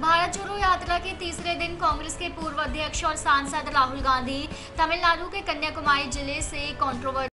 भारत जोड़ो यात्रा के तीसरे दिन कांग्रेस के पूर्व अध्यक्ष और सांसद राहुल गांधी तमिलनाडु के कन्याकुमारी जिले से कंट्रोवर्सी